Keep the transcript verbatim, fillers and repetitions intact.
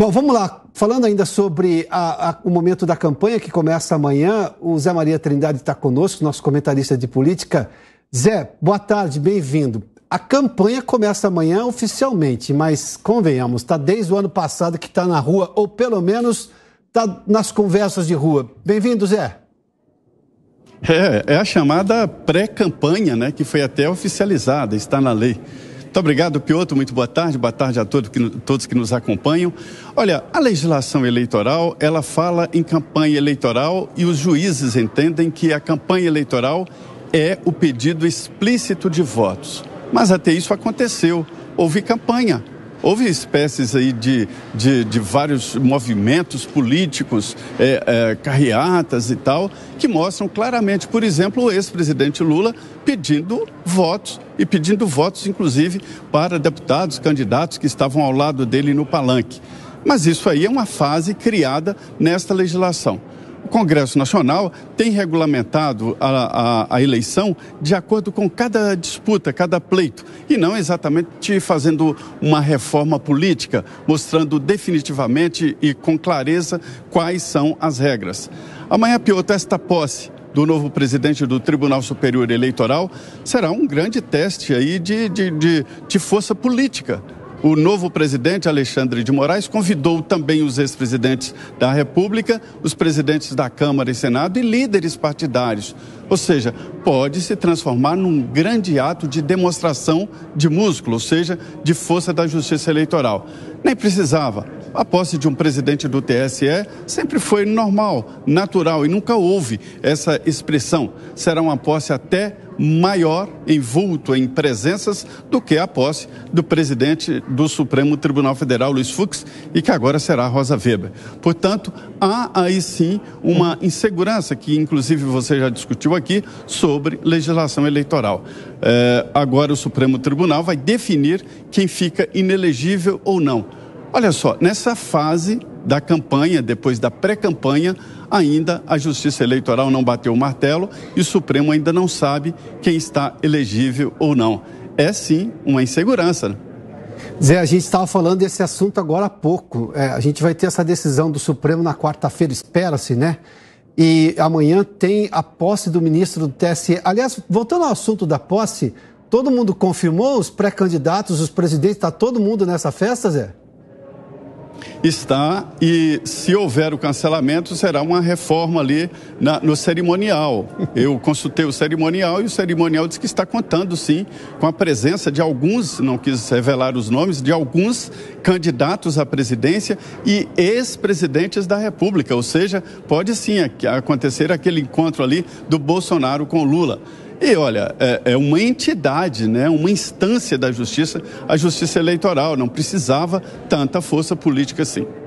Bom, vamos lá. Falando ainda sobre a, a, o momento da campanha que começa amanhã, o Zé Maria Trindade está conosco, nosso comentarista de política. Zé, boa tarde, bem-vindo. A campanha começa amanhã oficialmente, mas convenhamos, está desde o ano passado que está na rua, ou pelo menos está nas conversas de rua. Bem-vindo, Zé. É, é a chamada pré-campanha, né, que foi até oficializada, está na lei. Muito obrigado, Piotr. Muito boa tarde. Boa tarde a todo, que, todos que nos acompanham. Olha, a legislação eleitoral, ela fala em campanha eleitoral e os juízes entendem que a campanha eleitoral é o pedido explícito de votos. Mas até isso aconteceu. Houve campanha. Houve espécies aí de, de, de vários movimentos políticos, é, é, carreatas e tal, que mostram claramente, por exemplo, o ex-presidente Lula pedindo votos, e pedindo votos, inclusive, para deputados, candidatos que estavam ao lado dele no palanque. Mas isso aí é uma fase criada nesta legislação. O Congresso Nacional tem regulamentado a, a, a eleição de acordo com cada disputa, cada pleito, e não exatamente fazendo uma reforma política, mostrando definitivamente e com clareza quais são as regras. Amanhã, Piotr, esta posse do novo presidente do Tribunal Superior Eleitoral será um grande teste aí de, de, de, de força política. O novo presidente, Alexandre de Moraes, convidou também os ex-presidentes da República, os presidentes da Câmara e Senado e líderes partidários. Ou seja, pode se transformar num grande ato de demonstração de músculo, ou seja, de força da justiça eleitoral. Nem precisava. A posse de um presidente do T S E sempre foi normal, natural e nunca houve essa expressão. Será uma posse até maior em vulto, em presenças, do que a posse do presidente do Supremo Tribunal Federal, Luiz Fux, e que agora será Rosa Weber. Portanto, há aí sim uma insegurança que, inclusive, você já discutiu aqui sobre legislação eleitoral. É, agora o Supremo Tribunal vai definir quem fica inelegível ou não. Olha só, nessa fase da campanha, depois da pré-campanha, ainda a Justiça Eleitoral não bateu o martelo e o Supremo ainda não sabe quem está elegível ou não. É sim uma insegurança. Zé, a gente estava falando desse assunto agora há pouco. É, a gente vai ter essa decisão do Supremo na quarta-feira, espera-se, né? E amanhã tem a posse do ministro do T S E. Aliás, voltando ao assunto da posse, todo mundo confirmou os pré-candidatos, os presidentes, está todo mundo nessa festa, Zé? Está, e se houver o cancelamento, será uma reforma ali na, no cerimonial. Eu consultei o cerimonial e o cerimonial diz que está contando, sim, com a presença de alguns, não quis revelar os nomes, de alguns candidatos à presidência e ex-presidentes da República. Ou seja, pode sim acontecer aquele encontro ali do Bolsonaro com Lula. E olha, é uma entidade, né? Uma instância da justiça, a justiça eleitoral, não precisava tanta força política assim.